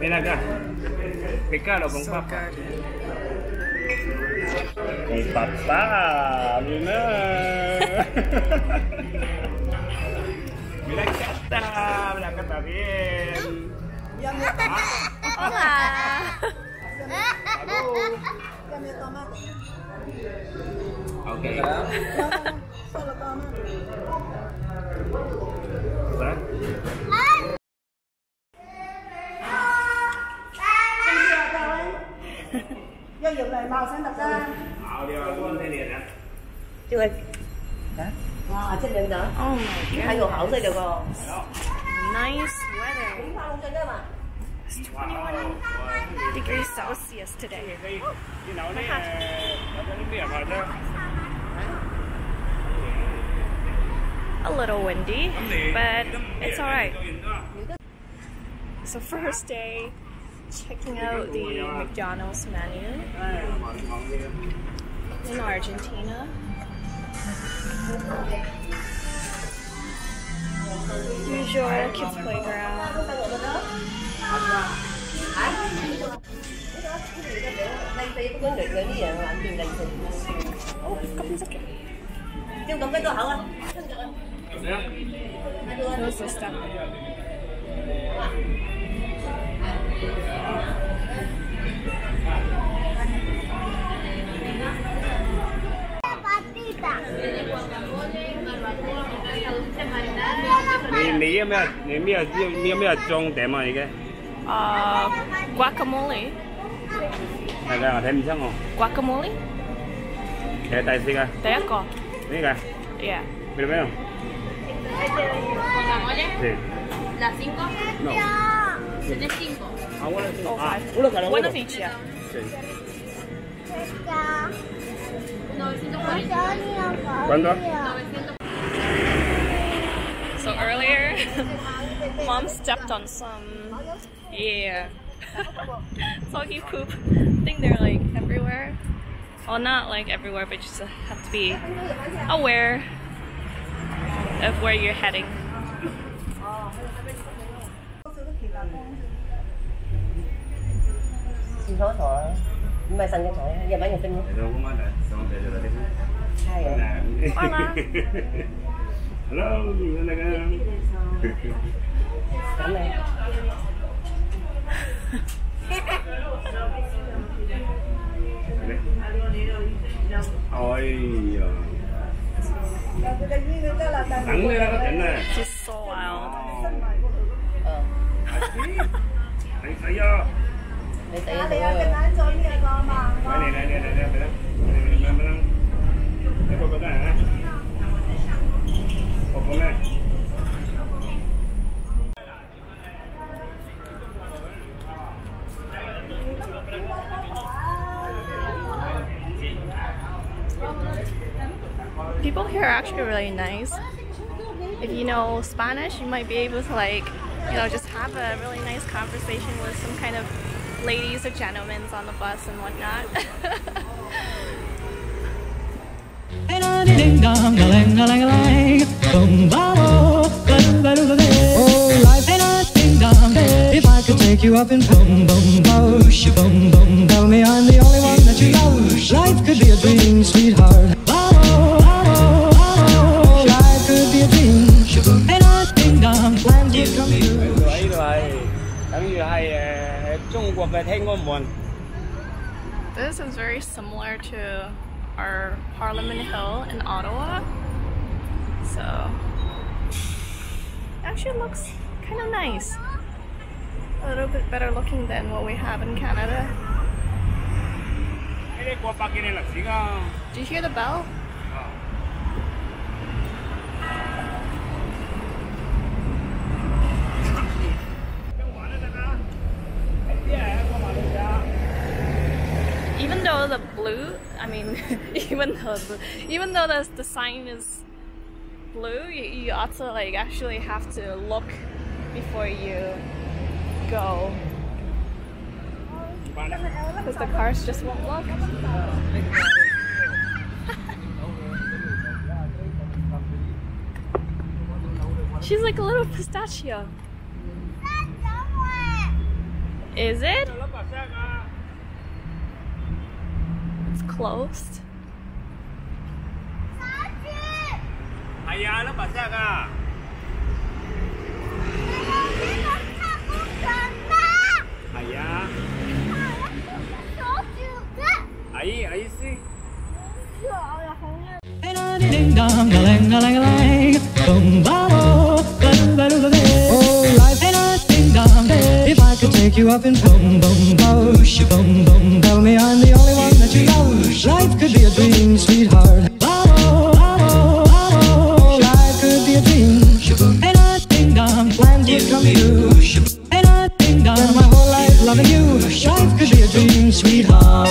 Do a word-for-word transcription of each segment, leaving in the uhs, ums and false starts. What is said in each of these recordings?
Ven acá, pecalo con so papá. Mi papá, mira. Mira que está, mira que está bien. Hola. Okay. Solo tomate. Màu xanh đập ra. Màu đều là luôn lên liền á. Chú ơi. Đó. Wow, ở trên đỉnh đó. Oh my god. Hai đồ hậu thôi được rồi. Nice weather. Đúng không trên đó mà. It's twenty-one degrees Celsius today. You know này. A little windy, but it's all right. So first day checking out the McDonald's menu in Argentina. Usual kids' playground. Those are stuff. Uh, guacamole. Guacamole? Yeah. No. Ah, one of each. Ah, uno cada uno. One of each, yeah. Sí. So earlier, Mom stepped on some, yeah, soggy poop. I think they're like everywhere. Well, not like everywhere, but you just have to be aware of where you're heading. Hello. It's just so loud. People here are actually really nice. If you know Spanish, you might be able to, like, you know, just have a really nice conversation with some kind of ladies or gentlemen on the bus and whatnot. Oh, life. If I could take you up in boom boom bosh, boom boom, tell me I'm the only one that you love. Life could be a dream, sweetheart. Life could be a dream. This is very similar to our Parliament Hill in Ottawa, so actually looks kind of nice. A little bit better looking than what we have in Canada. Do you hear the bell? even though the blue, I mean, even though the, even though the, the sign is blue, you, you ought to like actually have to look before you go, because the cars just won't look. She's like a little pistachio. Is it? It's closed. Oh, life ain't a ding dong. If I could take you up in boom boom boosh, boom boom, tell me I'm the only one that you know. Life could be a dream, sweetheart. Oh, oh, oh, life could be a dream. Ain't a ding dong, plans would come true. Ain't a ding dong, spend my whole life loving you. Life could be a dream, sweetheart.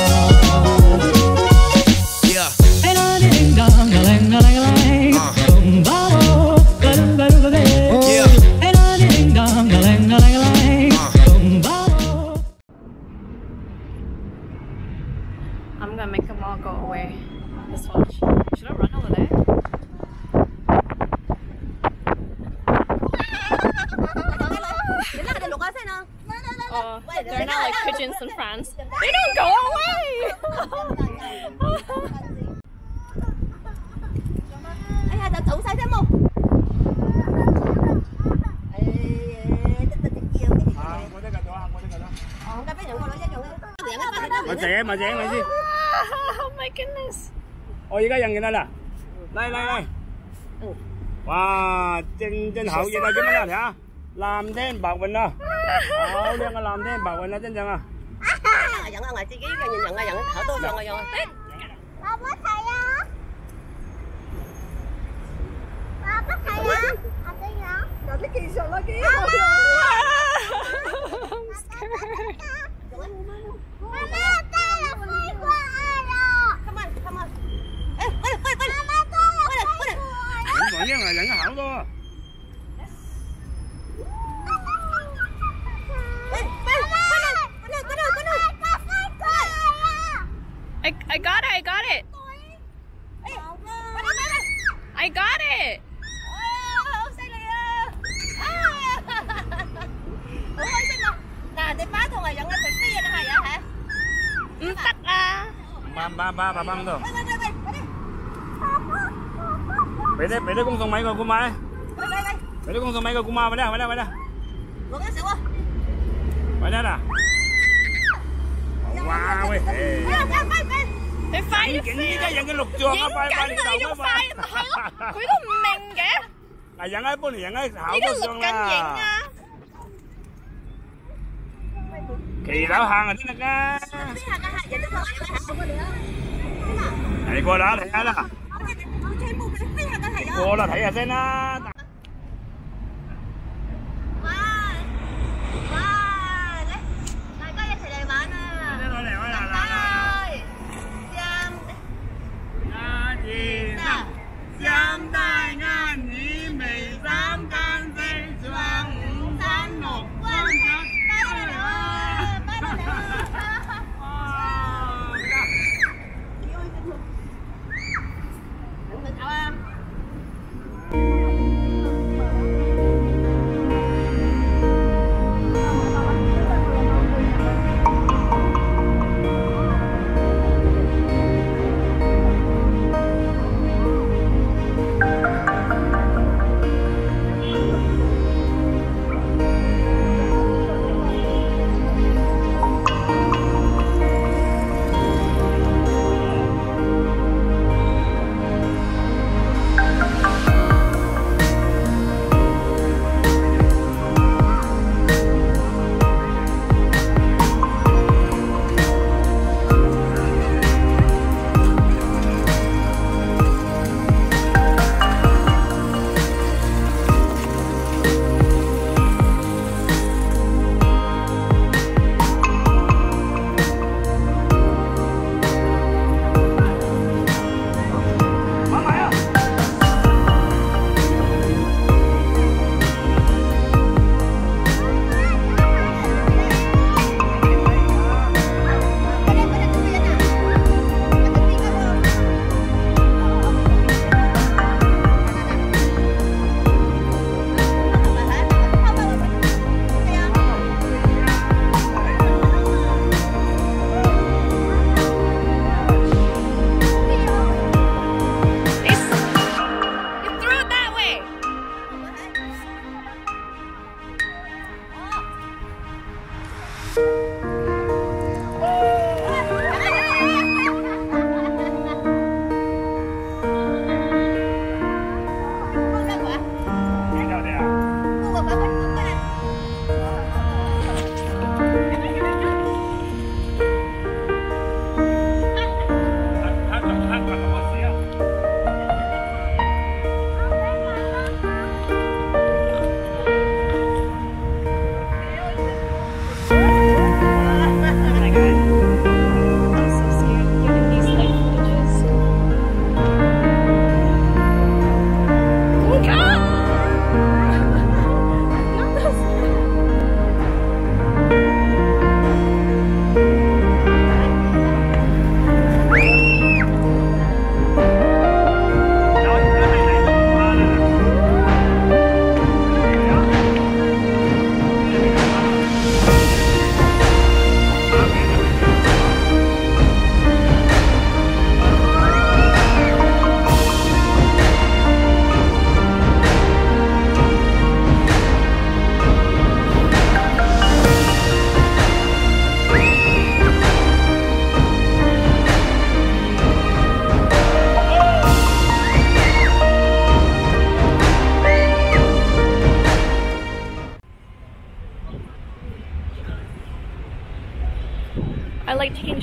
Oh, they're not like pigeons in France. They don't go away! Oh my goodness! Oh, you got young in that. Lie, lie, lie. Wow, didn't how you like it, huh? Làm thêm bạc bình đó. Ờ, đem mà làm thêm bạc bình đó chính chẳng à. Dẫn ra ngoài chi ký rồi nhìn nhận ra dẫn thở tôi xong rồi rồi. Ba bắt thầy á. Ba bắt thầy á. Anh đi hả? Rồi cái kỳ sợ nó ký. I got it, I got it! I got it! Thì phải cái gì cái dạng cái lục trường á, phải phải cái đầu phải phải thấy không? Quý không mềm kìa. Là dạng ấy bốn dạng ấy hảo tôi xong à. Kỳ đảo hàng rồi chứ nha. Này cô đó thấy đó. Cô là thấy à thế nó. Thank you.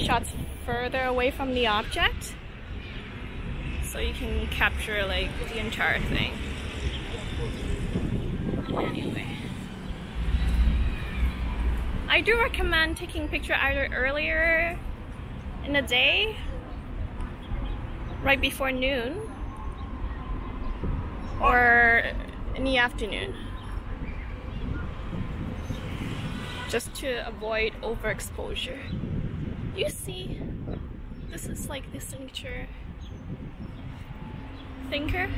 shots further away from the object, so you can capture like the entire thing. Anyway, I do recommend taking a picture either earlier in the day, right before noon, or in the afternoon, just to avoid overexposure. You see, this is like the signature thinker.